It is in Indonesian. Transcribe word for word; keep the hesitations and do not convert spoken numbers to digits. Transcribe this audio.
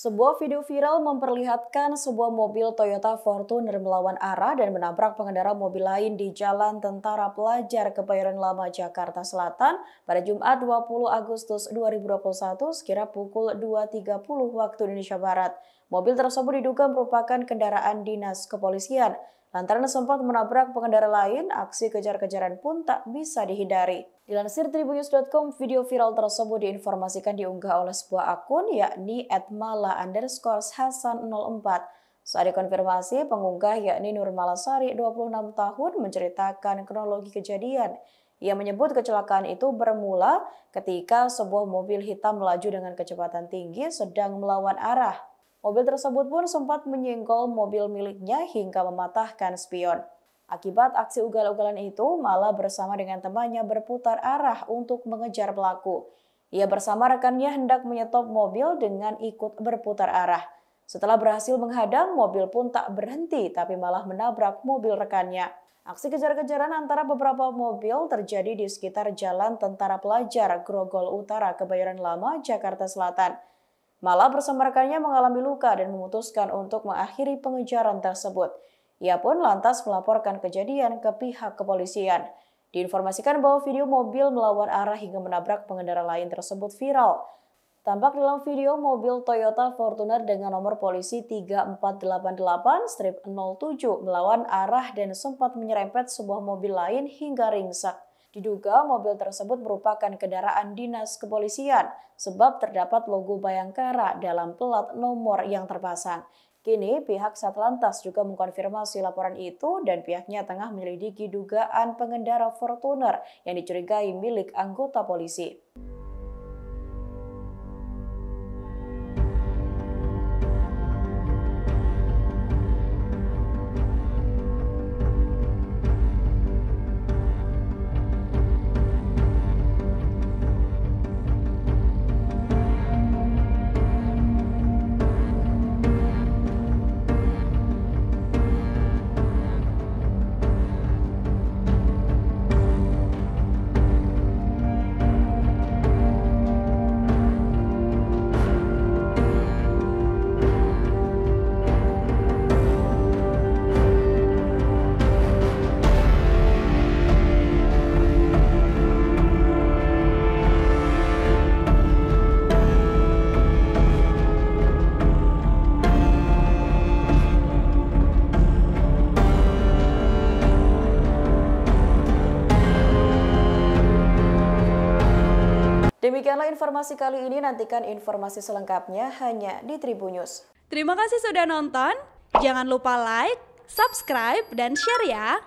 Sebuah video viral memperlihatkan sebuah mobil Toyota Fortuner melawan arah dan menabrak pengendara mobil lain di Jalan Tentara Pelajar, Kebayoran Lama, Jakarta Selatan pada Jumat dua puluh Agustus dua ribu dua puluh satu sekira pukul dua tiga puluh waktu Indonesia Barat. Mobil tersebut diduga merupakan kendaraan dinas kepolisian. Lantaran sempat menabrak pengendara lain, aksi kejar-kejaran pun tak bisa dihindari. Dilansir Tribunnews dot com, video viral tersebut diinformasikan diunggah oleh sebuah akun, yakni at mala underscore hasan nol empat. Saat dikonfirmasi, pengunggah yakni Nurmalasari, dua puluh enam tahun, menceritakan kronologi kejadian. Ia menyebut kecelakaan itu bermula ketika sebuah mobil hitam melaju dengan kecepatan tinggi sedang melawan arah. Mobil tersebut pun sempat menyinggol mobil miliknya hingga mematahkan spion. Akibat aksi ugal-ugalan itu, Mala bersama dengan temannya berputar arah untuk mengejar pelaku. Ia bersama rekannya hendak menyetop mobil dengan ikut berputar arah. Setelah berhasil menghadang, mobil pun tak berhenti tapi malah menabrak mobil rekannya. Aksi kejar-kejaran antara beberapa mobil terjadi di sekitar Jalan Tentara Pelajar, Grogol Utara, Kebayoran Lama, Jakarta Selatan. Mala bersama rekannya mengalami luka dan memutuskan untuk mengakhiri pengejaran tersebut. Ia pun lantas melaporkan kejadian ke pihak kepolisian. Diinformasikan bahwa video mobil melawan arah hingga menabrak pengendara lain tersebut viral. Tampak dalam video mobil Toyota Fortuner dengan nomor polisi tiga empat delapan delapan nol tujuh melawan arah dan sempat menyerempet sebuah mobil lain hingga ringsek. Diduga mobil tersebut merupakan kendaraan dinas kepolisian sebab terdapat logo Bayangkara dalam plat nomor yang terpasang. Kini pihak Satlantas juga mengkonfirmasi laporan itu dan pihaknya tengah menyelidiki dugaan pengendara Fortuner yang dicurigai milik anggota polisi. Demikianlah informasi kali ini, nantikan informasi selengkapnya hanya di Tribun News. Terima kasih sudah nonton, jangan lupa like, subscribe, dan share ya!